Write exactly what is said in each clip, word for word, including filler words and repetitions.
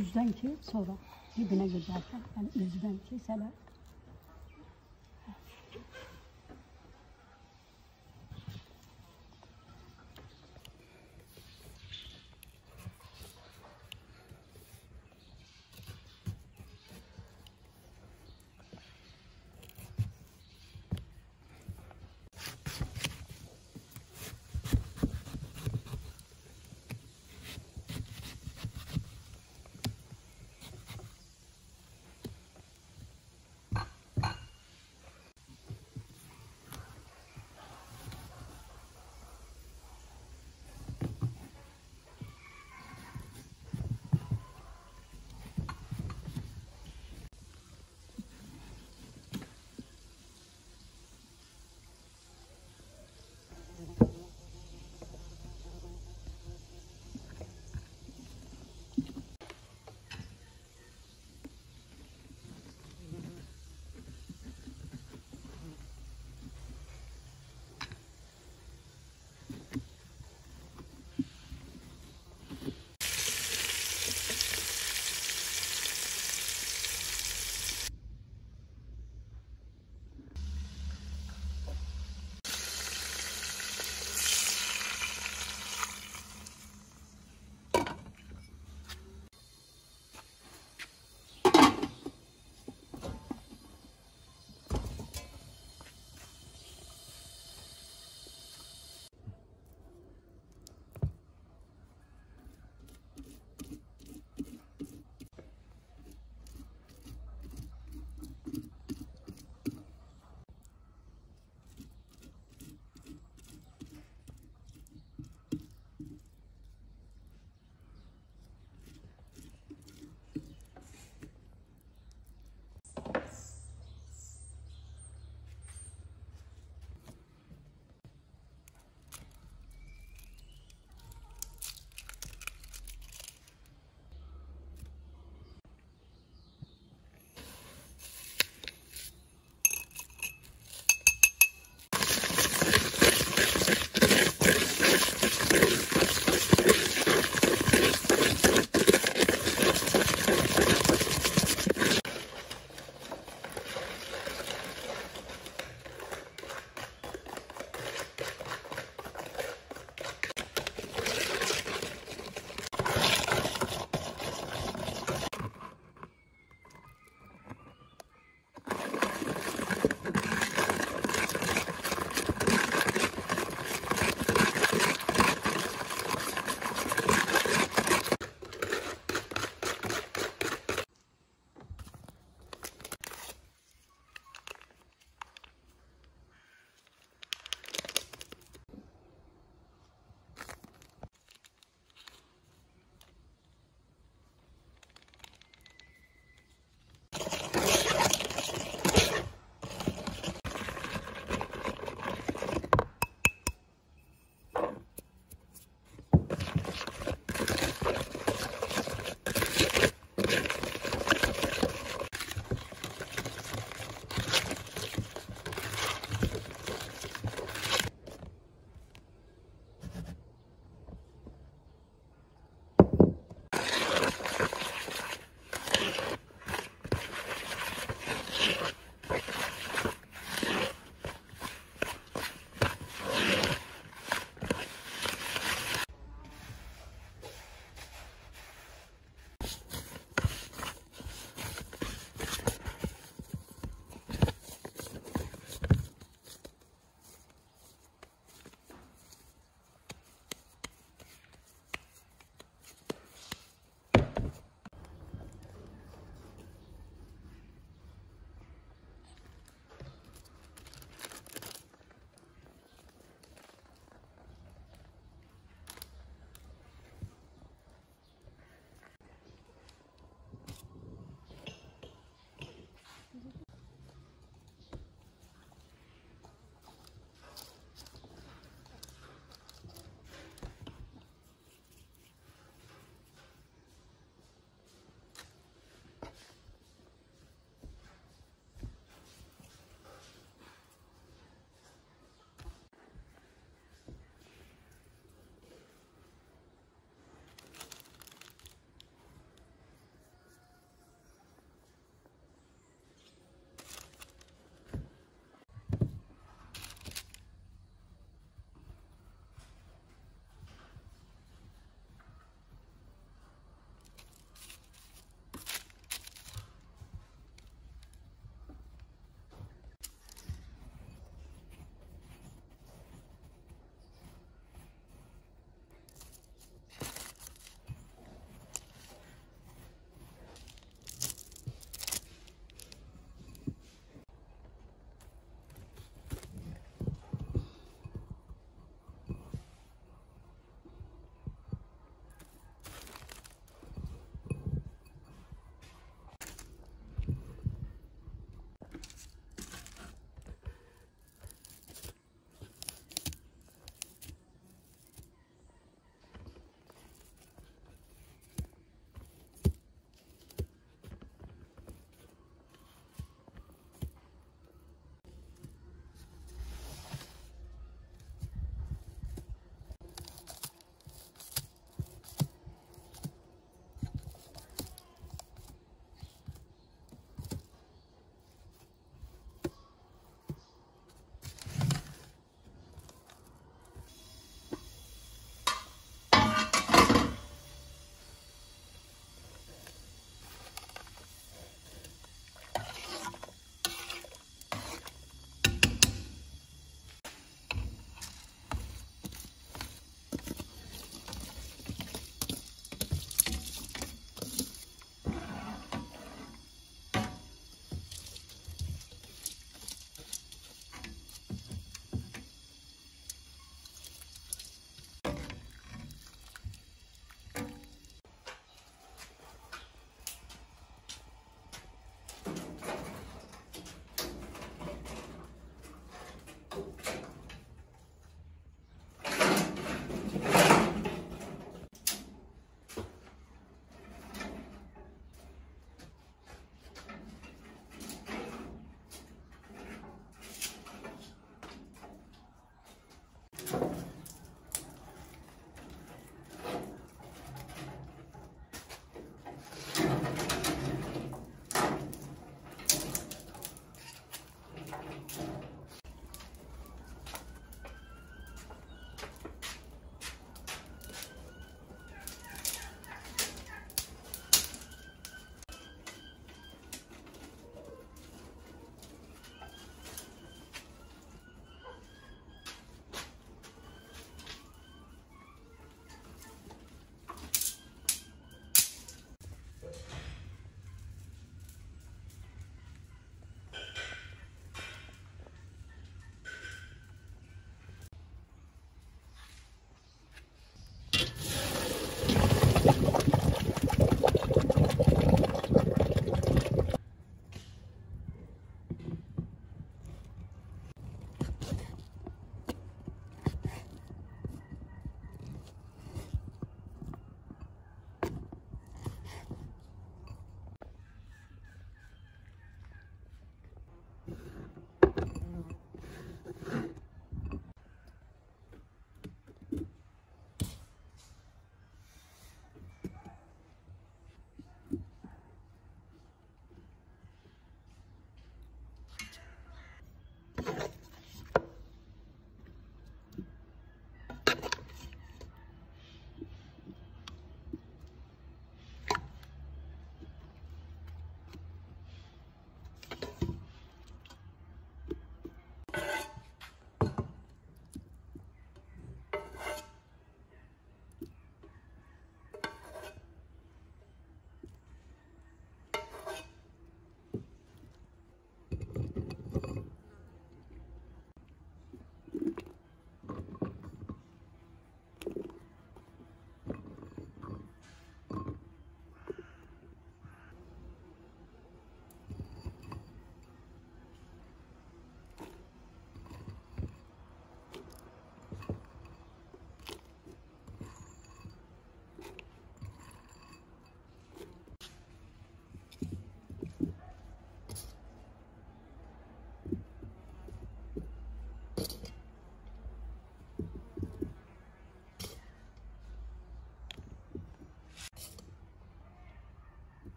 Üzden ki sonra dibine girerken yani üzden keseler.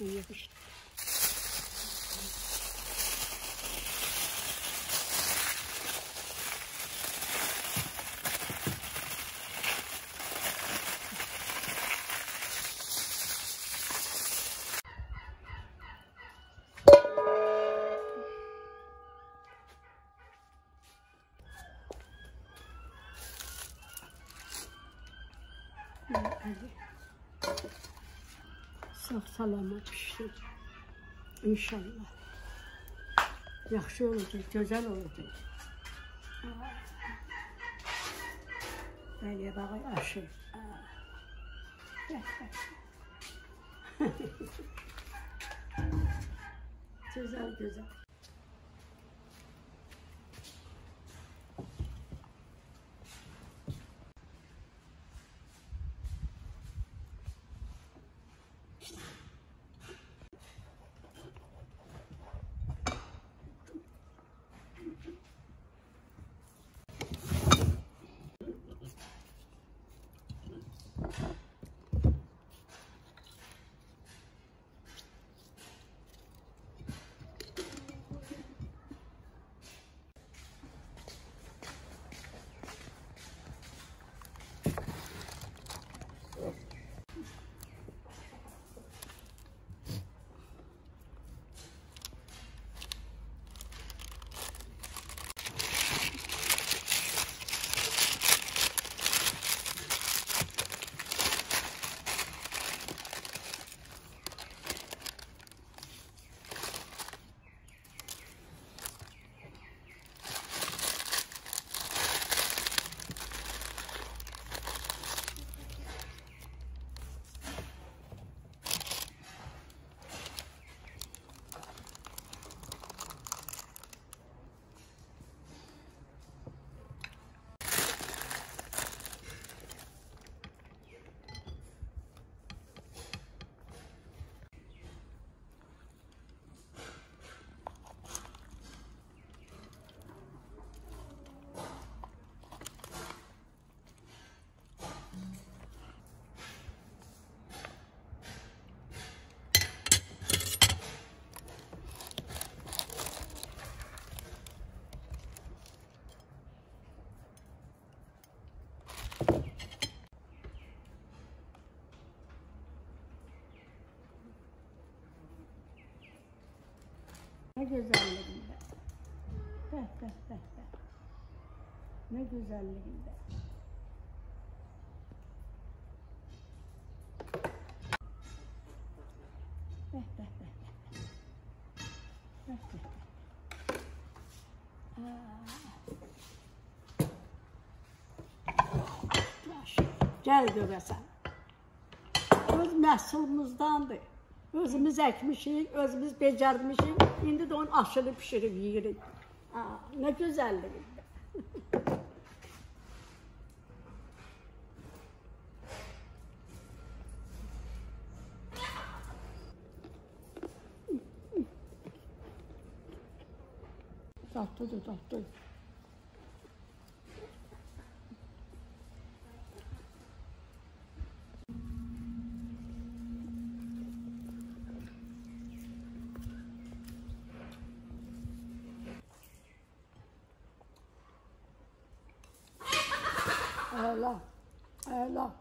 üstüne yapıştı. Sağ salama pişsin. İnşallah. Yaxşı olacaq, gözəl olacaq. Bəli, bağı aşı. Gözəl, gözəl. Ne güzelliğim be. Beh beh beh beh. Ne güzelliğim be. Beh beh beh beh. Beh beh beh. Aa. Gel göbesen. Öz məhsulumuzdandır. Özümüz ekmişik, özümüz becermişik. İndi de onun aşını pişirip yiyirik. Aa, ne güzellik. Tatlıdır, tatlıdır. Ela, ela.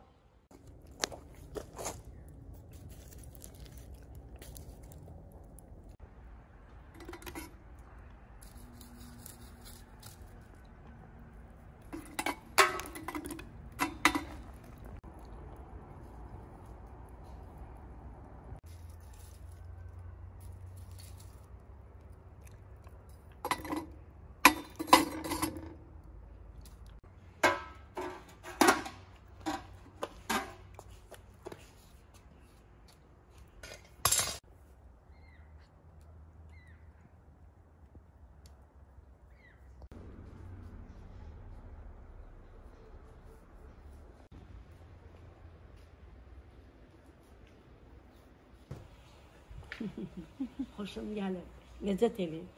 Hoşum gelir, lezzet eleyim.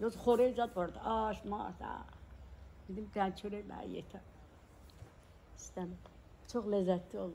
Yoz horezat vardı, aş, maş, aaa. Dedim ben çöreğim, ben yeter. İstemem, çok lezzetli olur.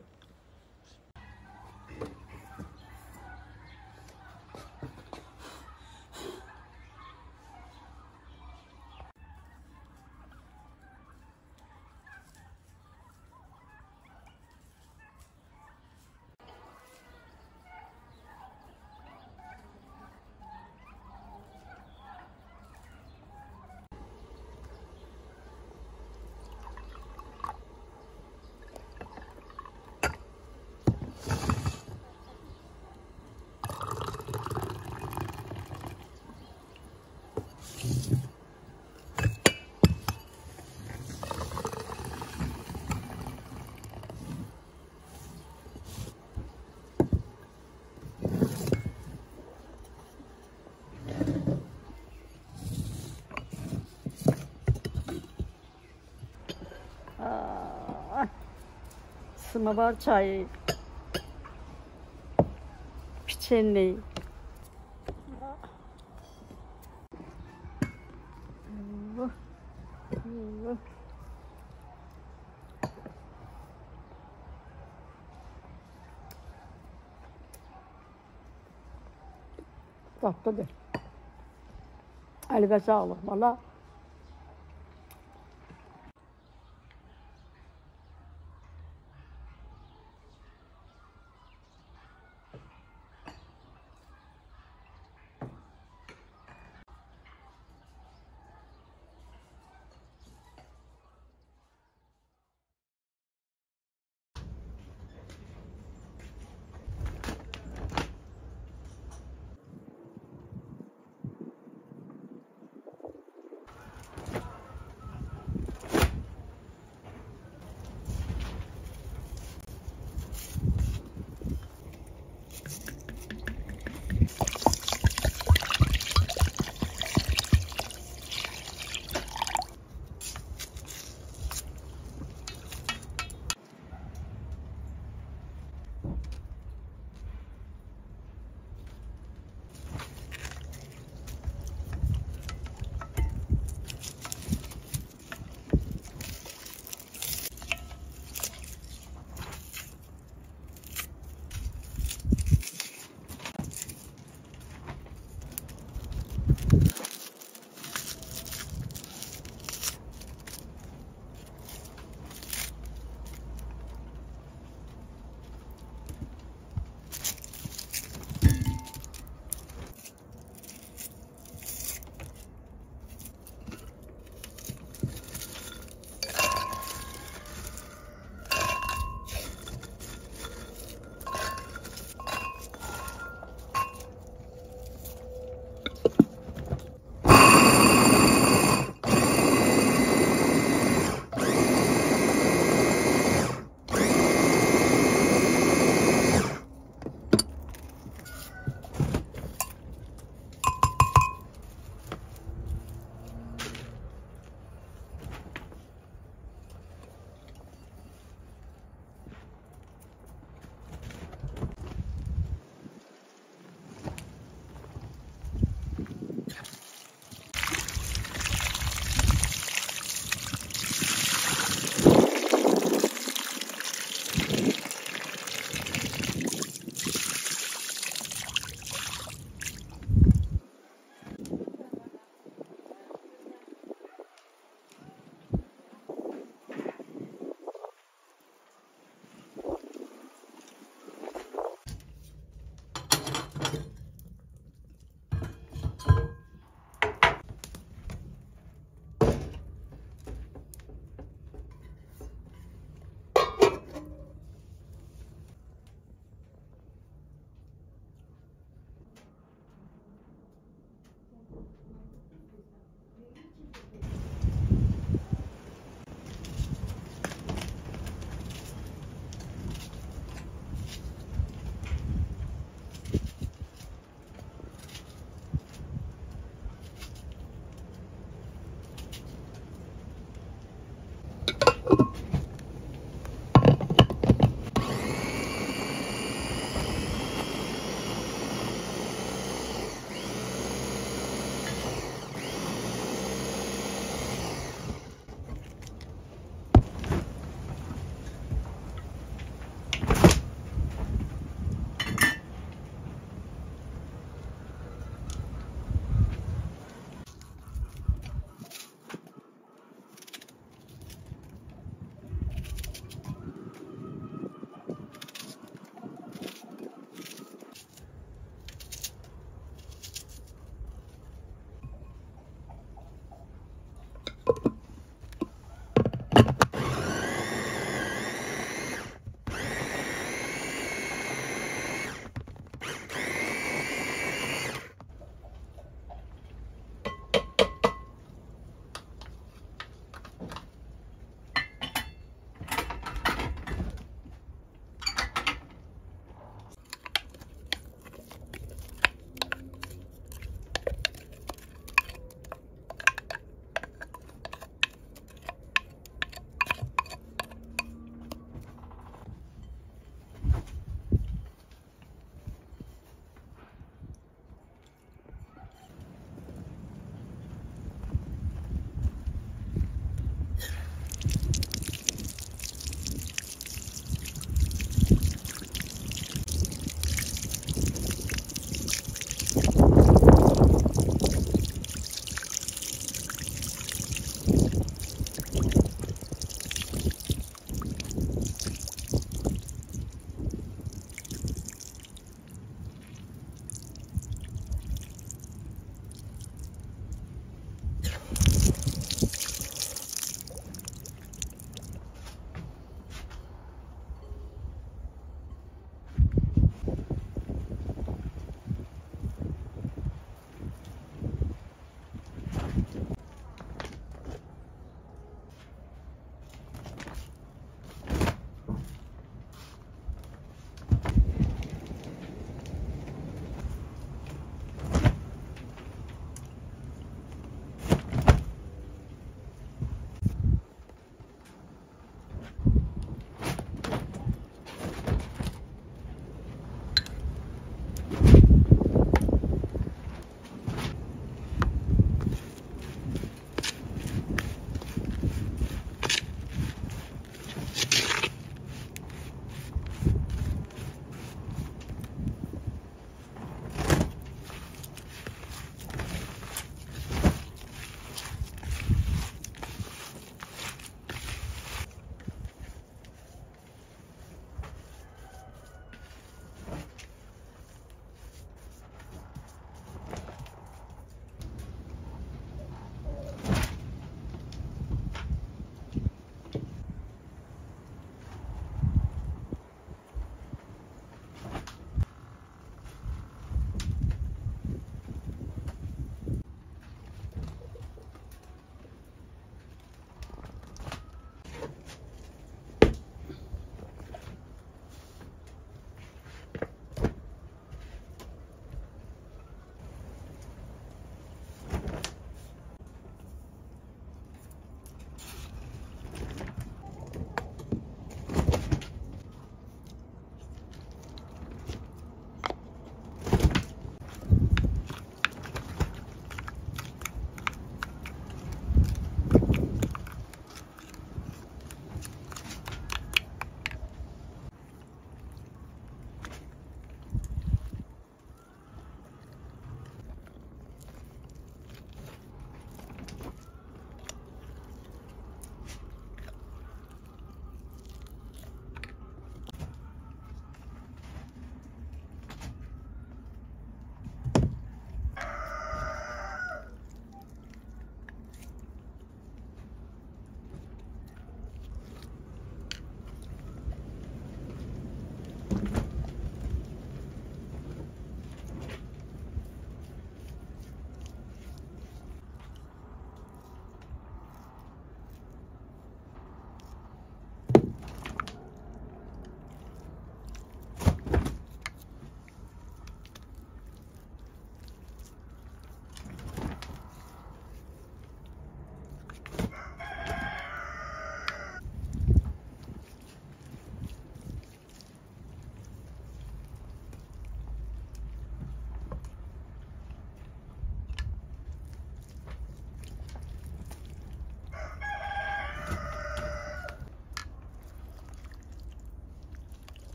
самовар, чай, печенье. Tatlıdır. Elbette sağlık valla.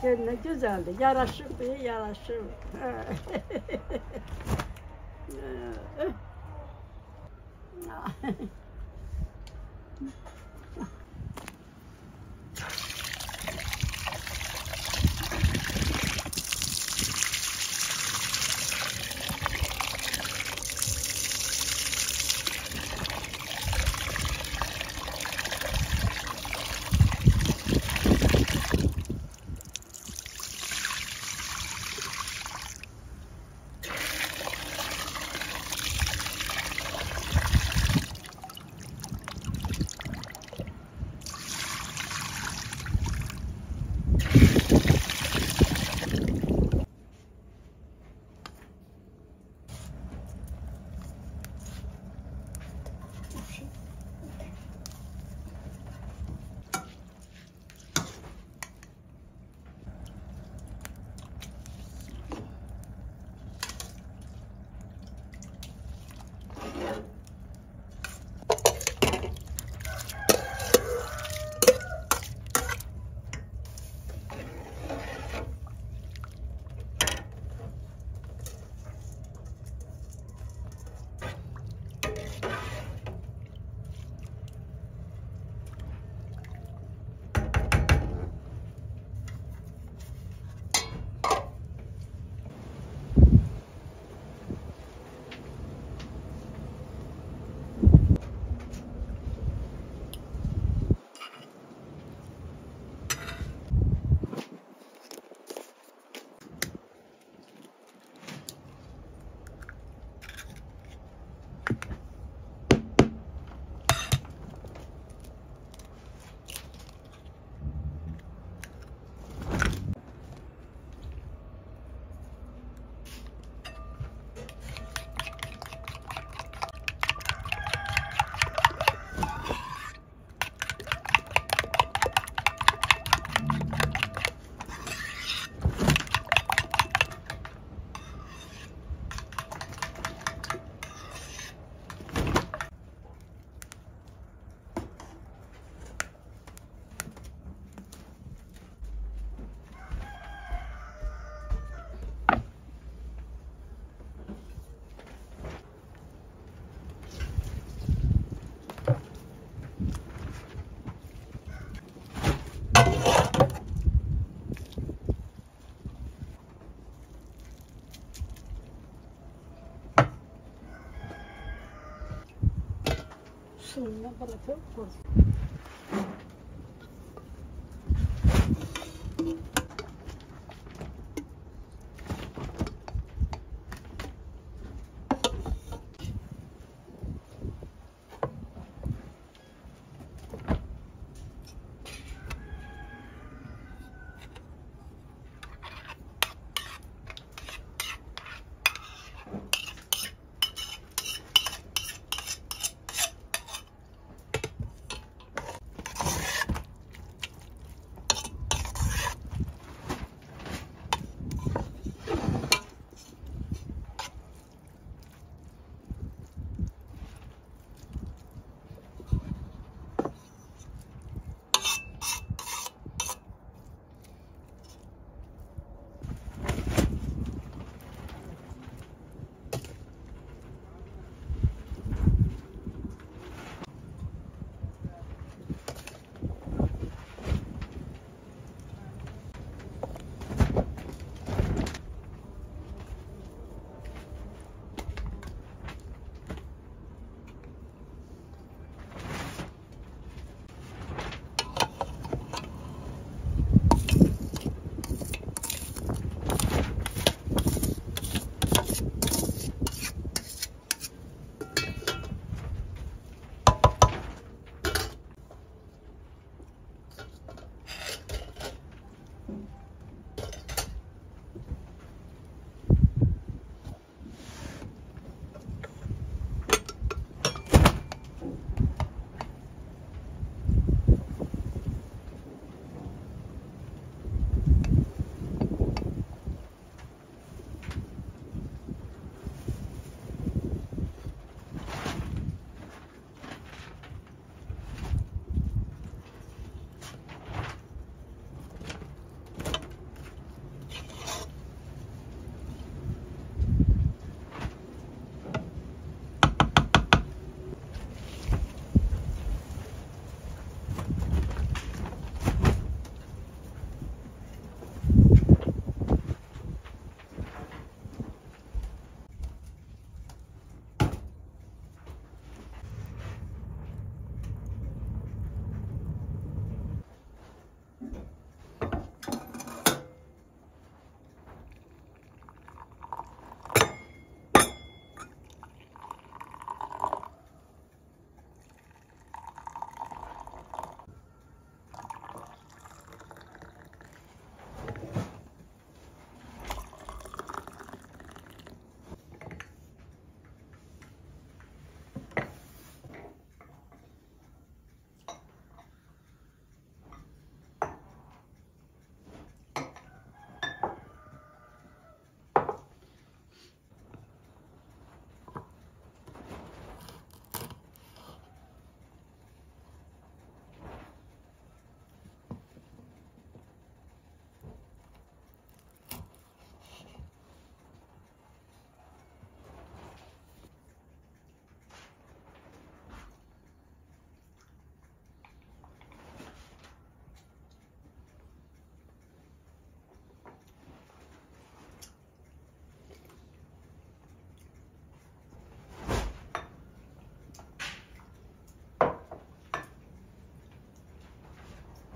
Kendine güzeldi. Yaraşır diye yaraşır. Şununla bırakıp koyun.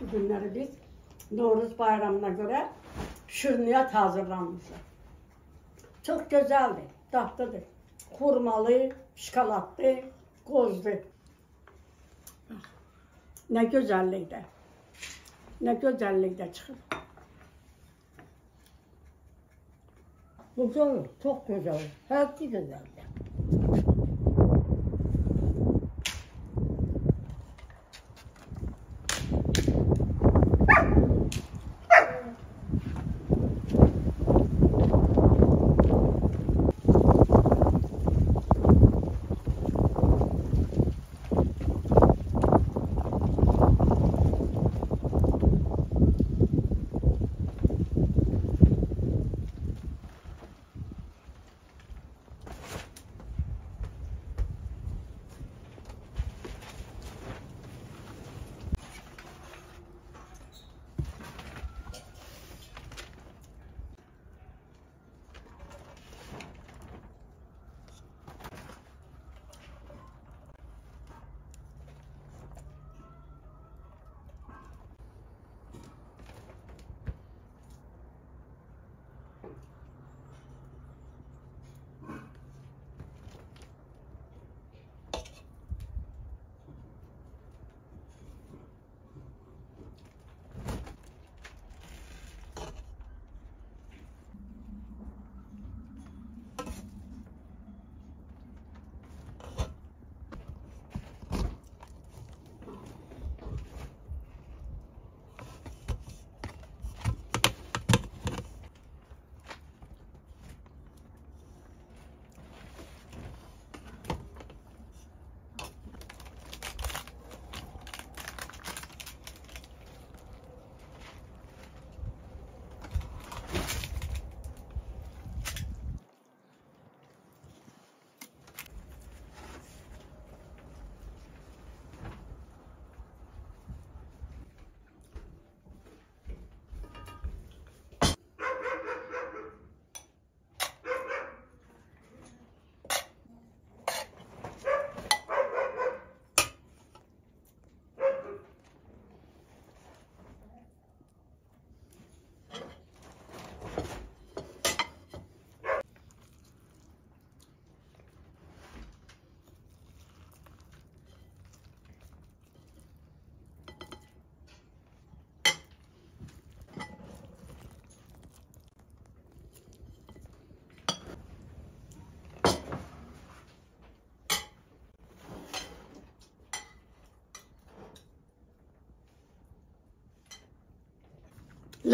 bu günleri biz Noruz bayramına göre şirniyat hazırlanmışız. Çok güzeldi, tatlıdır. Kurmalı, şokolatlı, gozlu. Ne güzellik de. Ne güzellik de çıkıyor. Güzel, çok güzel. Hepsi güzeldi.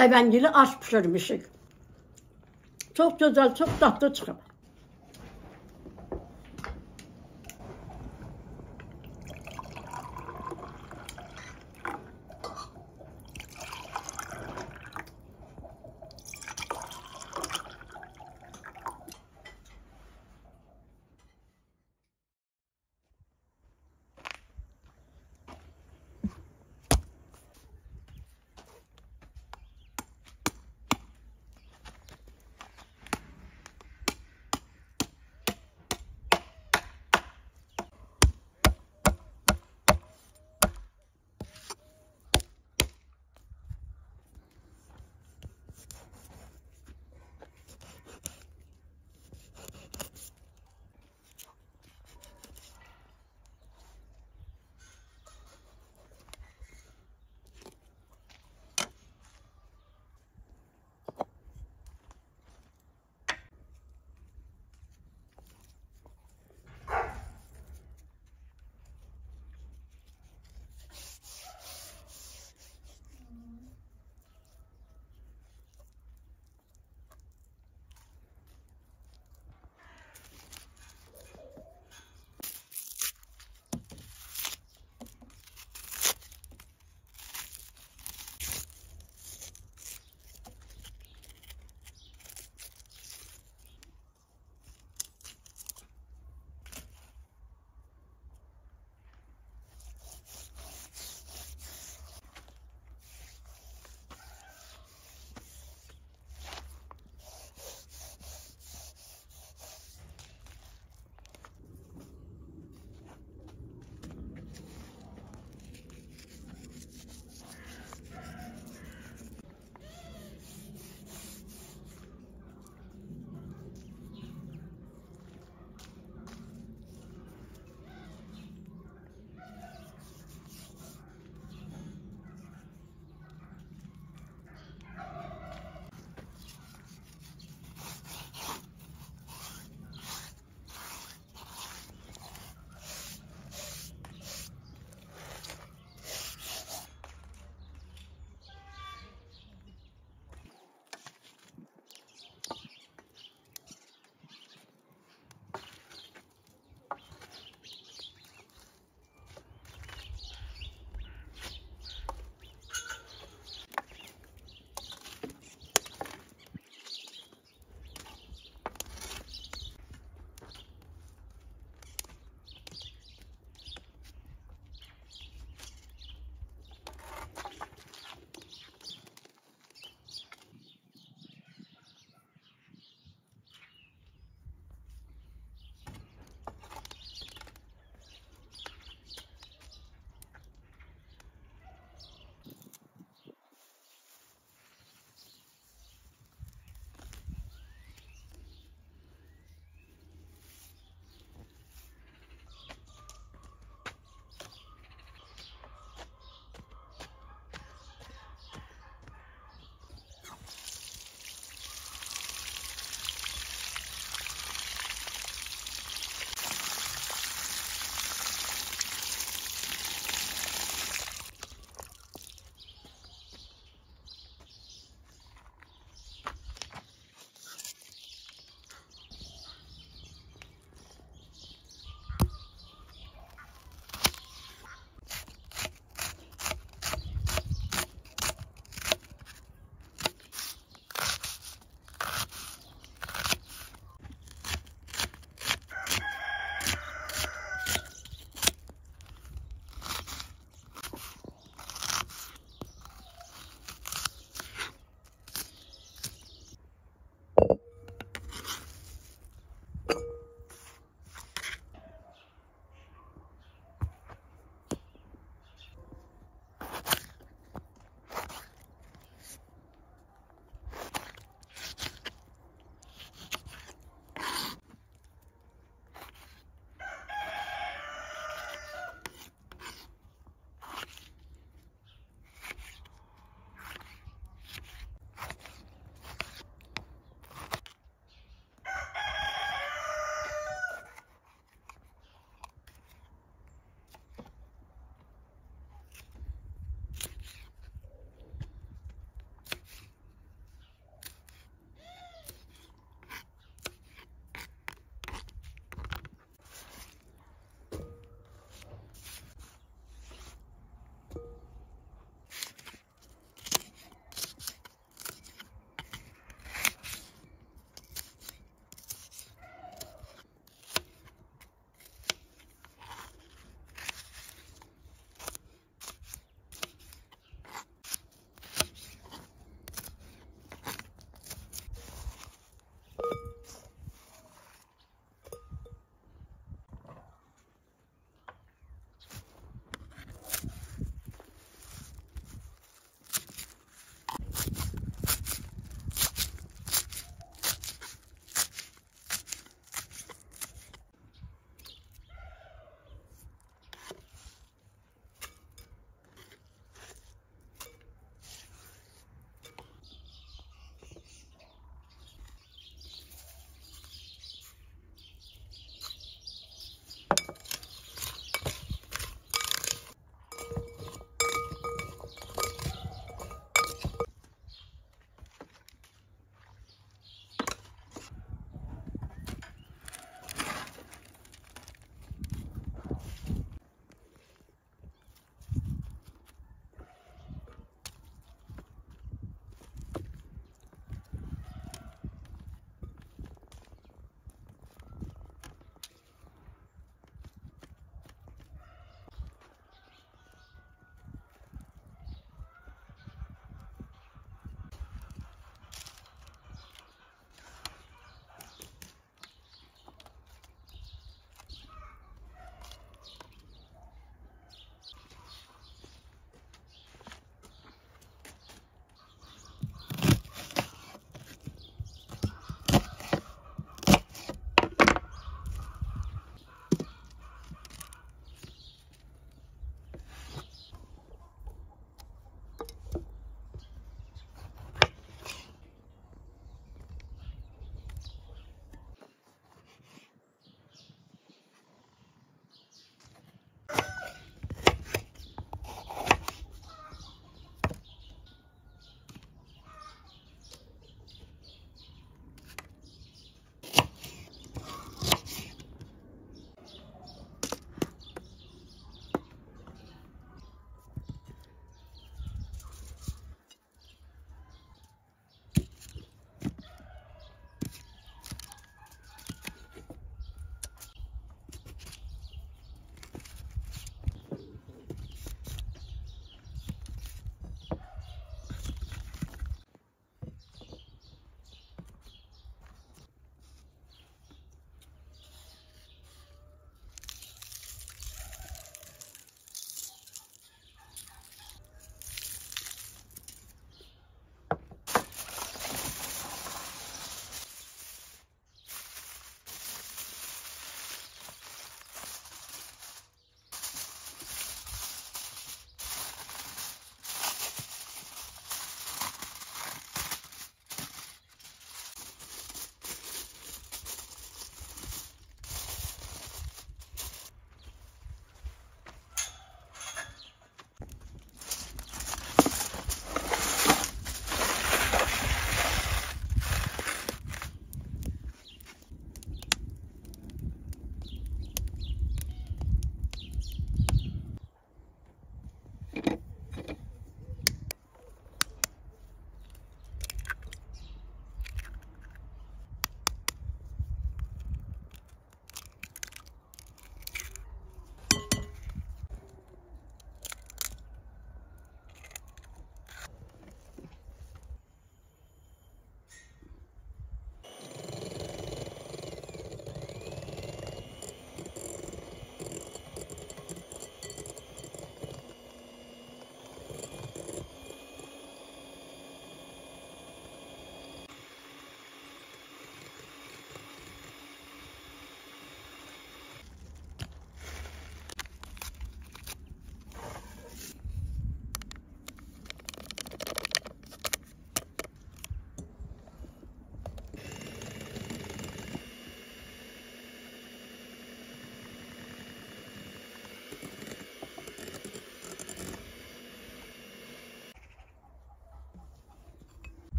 Ləbəngili aş pişirmişik. Çox gözəl, çox tatlı çıxıb.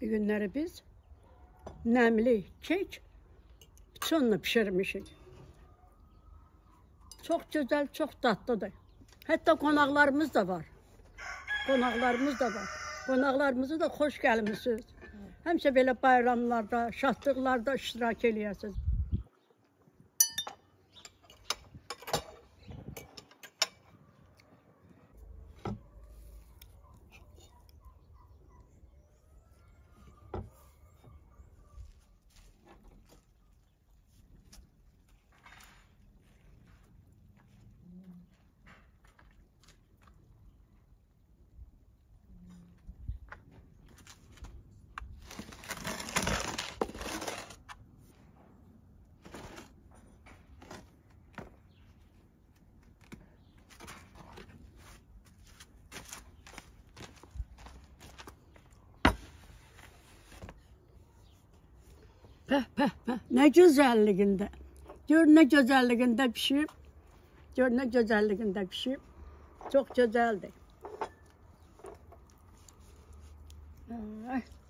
Bir günleri biz nemli kek pitonla pişirmişik. Çok güzel, çok tatlıdır. Hatta konaklarımız da var. Konaklarımız da var. Konaklarımıza da hoş gelmişsiniz. Hemşe böyle bayramlarda, şahlıklarda iştirak ediyorsunuz. Peh peh peh, ne güzelliğinde. Gör ne güzelliğinde pişir. Gör ne güzelliğinde pişir. Çok güzeldi. Ay.